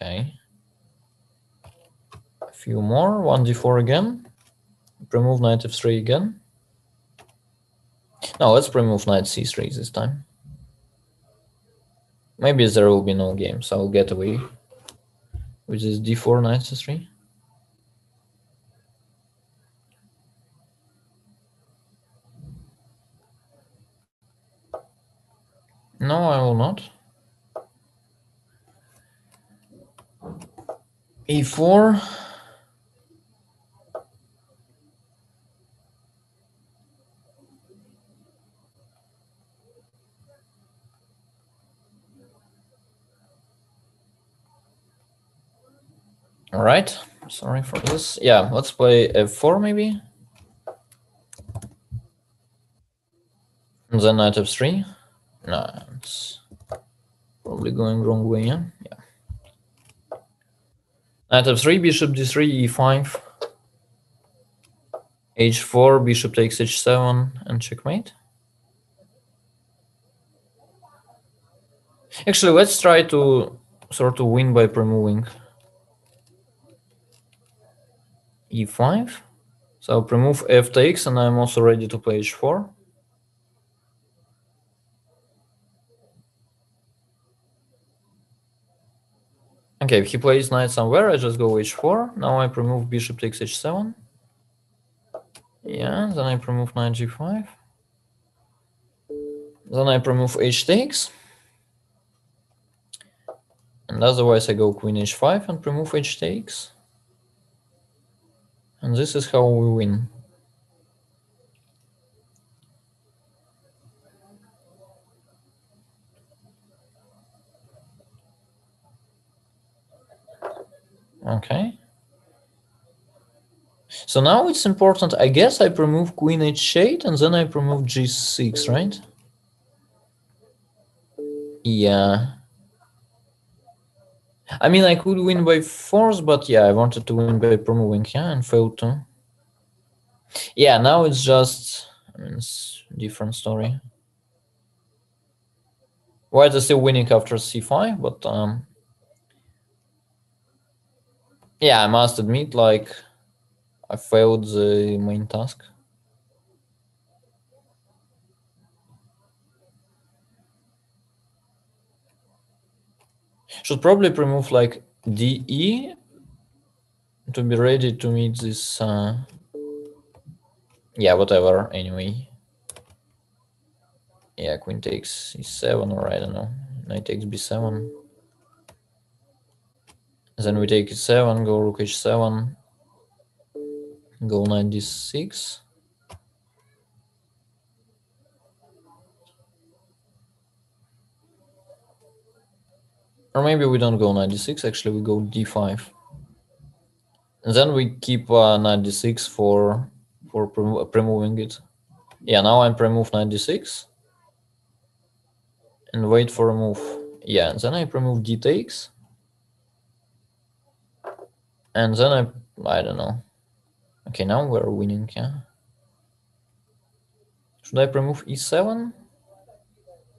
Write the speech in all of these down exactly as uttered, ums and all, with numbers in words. Okay. A few more. one d four again. Remove knight f three again. No, let's remove knight c three this time. Maybe there will be no game, so I'll get away with this d four, knight c three. No, I will not. e four. All right. Sorry for this. Yeah, let's play f four maybe. And then knight f three. No, it's probably going wrong way. Yeah. yeah. Knight f three, bishop d three, e five, h four, bishop takes h seven, and checkmate. Actually, let's try to sort of win by removing e five. So I'll remove f takes, and I'm also ready to play h four. Okay, if he plays knight somewhere, I just go h four. Now I remove bishop takes h seven. Yeah, then I remove knight g five. Then I remove h takes. And otherwise I go queen h five and remove h takes. And this is how we win. Okay. So now it's important. I guess I remove queen h eight and then I remove g six, right? Yeah. I mean, I could win by force, but yeah, I wanted to win by removing, yeah, and failed to. Yeah, now it's just, I mean, it's a different story. White is still winning after c five, but um. Yeah, I must admit, like, I failed the main task. Should probably remove, like, d e to be ready to meet this... Uh... Yeah, whatever, anyway. Yeah, queen takes e seven, or I don't know, knight takes b seven. Then we take e seven, go rook h seven, go knight d six. Or maybe we don't go knight d six, actually we go d five. And then we keep uh, knight d six for, for pre-moving it. Yeah, now I pre-move knight d six. And wait for a move. Yeah, and then I pre-move d takes. And then I, I don't know. Okay, now we're winning, yeah. Should I remove e seven?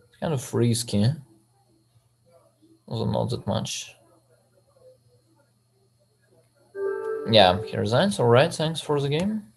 It's kind of risky. Also not that much. Yeah, he resigns. All right, thanks for the game.